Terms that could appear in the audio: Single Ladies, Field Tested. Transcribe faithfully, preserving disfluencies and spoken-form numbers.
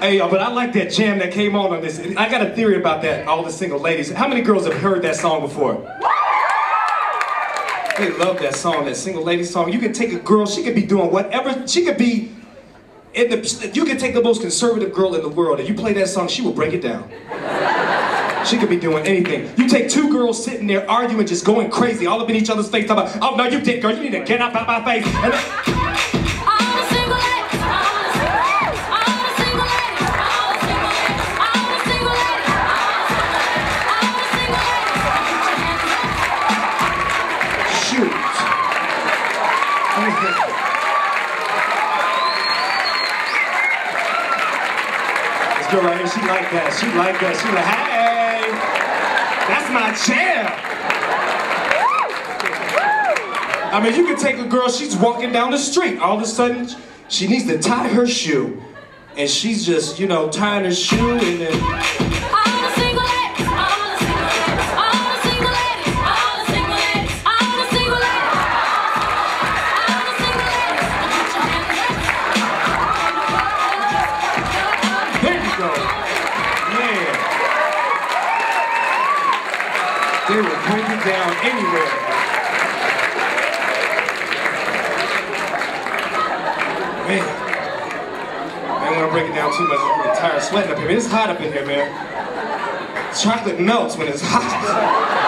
Hey, y'all, but I like that jam that came on on this. I got a theory about that, all the single ladies. How many girls have heard that song before? They love that song, that single lady song. You can take a girl, she could be doing whatever, she could be, in the, you can take the most conservative girl in the world and you play that song, she will break it down. She could be doing anything. You take two girls sitting there arguing, just going crazy, all up in each other's face, talking about, oh no, you did, girl, you need to get up out my face. And this girl right here, she like that, she like that, she like, hey, that's my jam. I mean, you can take a girl, she's walking down the street, all of a sudden, she needs to tie her shoe, and she's just, you know, tying her shoe, and then... They will pull you down anywhere. Man, I don't want to break it down too much. I'm getting tired of sweating up here. It's hot up in here, man. Chocolate melts when it's hot.